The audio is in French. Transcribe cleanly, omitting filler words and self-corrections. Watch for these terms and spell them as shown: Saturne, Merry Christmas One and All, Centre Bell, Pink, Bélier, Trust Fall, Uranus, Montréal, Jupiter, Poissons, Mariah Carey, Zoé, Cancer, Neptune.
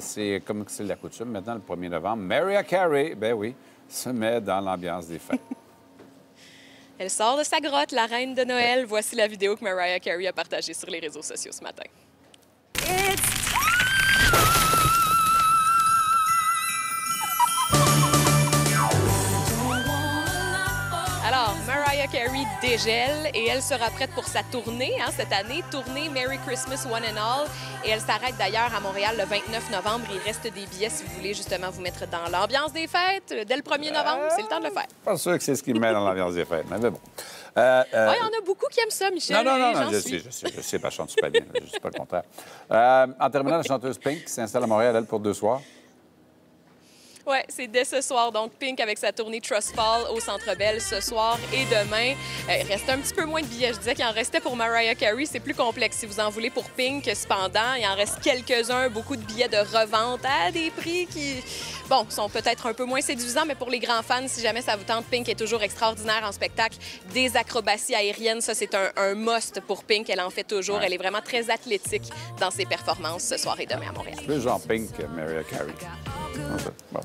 C'est comme c'est la coutume maintenant, le 1er novembre, Mariah Carey, ben oui, se met dans l'ambiance des fêtes. Elle sort de sa grotte, la reine de Noël. Voici la vidéo que Mariah Carey a partagée sur les réseaux sociaux ce matin. Alors, Mariah Carey dégèle et elle sera prête pour sa tournée cette année, tournée Merry Christmas One and All. Et elle s'arrête d'ailleurs à Montréal le 29 novembre. Il reste des billets si vous voulez justement vous mettre dans l'ambiance des fêtes. Dès le 1er novembre, c'est le temps de le faire. Pas sûr que c'est ce qui me met dans l'ambiance des fêtes, mais bon. Il y en a beaucoup qui aiment ça, Michel. Non, je sais pas, je chante super bien, je suis pas le contraire. En terminant, la chanteuse Pink s'installe à Montréal, elle, pour 2 soirs. Oui, c'est dès ce soir. Donc, Pink avec sa tournée Trust Fall au Centre Bell ce soir et demain. Il reste un petit peu moins de billets. Je disais qu'il en restait pour Mariah Carey. C'est plus complexe si vous en voulez pour Pink. Cependant, il en reste quelques-uns. Beaucoup de billets de revente à des prix qui, bon, sont peut-être un peu moins séduisants, mais pour les grands fans, si jamais ça vous tente, Pink est toujours extraordinaire en spectacle. Des acrobaties aériennes, ça, c'est un must pour Pink. Elle en fait toujours. Ouais. Elle est vraiment très athlétique dans ses performances ce soir et demain à Montréal. Plus genre Pink que Mariah Carey. Okay. Bon.